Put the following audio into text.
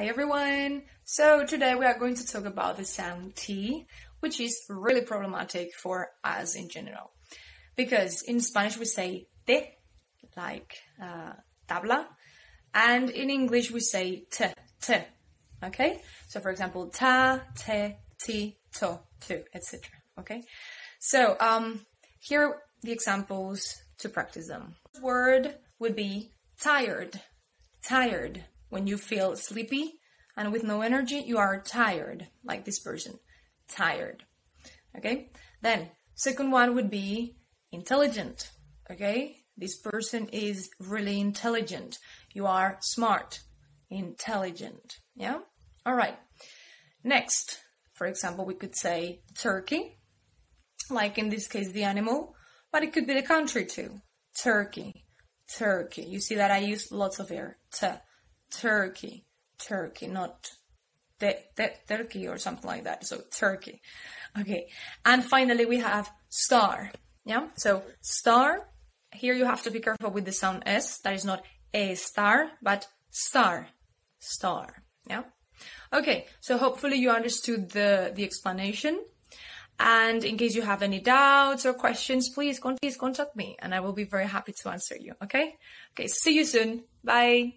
Hi everyone! So today we are going to talk about the sound T, which is really problematic for us in general. Because in Spanish we say te, like tabla, and in English we say t, t, okay? So for example, ta, te, ti, to, tu, etc, okay? So here are the examples to practice them. The word would be tired, tired. When you feel sleepy and with no energy, you are tired, like this person, tired, okay? Then, second one would be intelligent, okay? This person is really intelligent. You are smart, intelligent, yeah? All right. Next, for example, we could say turkey, like in this case, the animal, but it could be the country too. Turkey, Turkey. You see that I use lots of air, t. Turkey, Turkey, not Turkey or something like that. So Turkey, okay. And finally, we have star. Yeah. So star. Here you have to be careful with the sound s. That is not a star, but star, star. Yeah. Okay. So hopefully you understood the explanation. And in case you have any doubts or questions, please contact me, and I will be very happy to answer you. Okay. Okay. See you soon. Bye.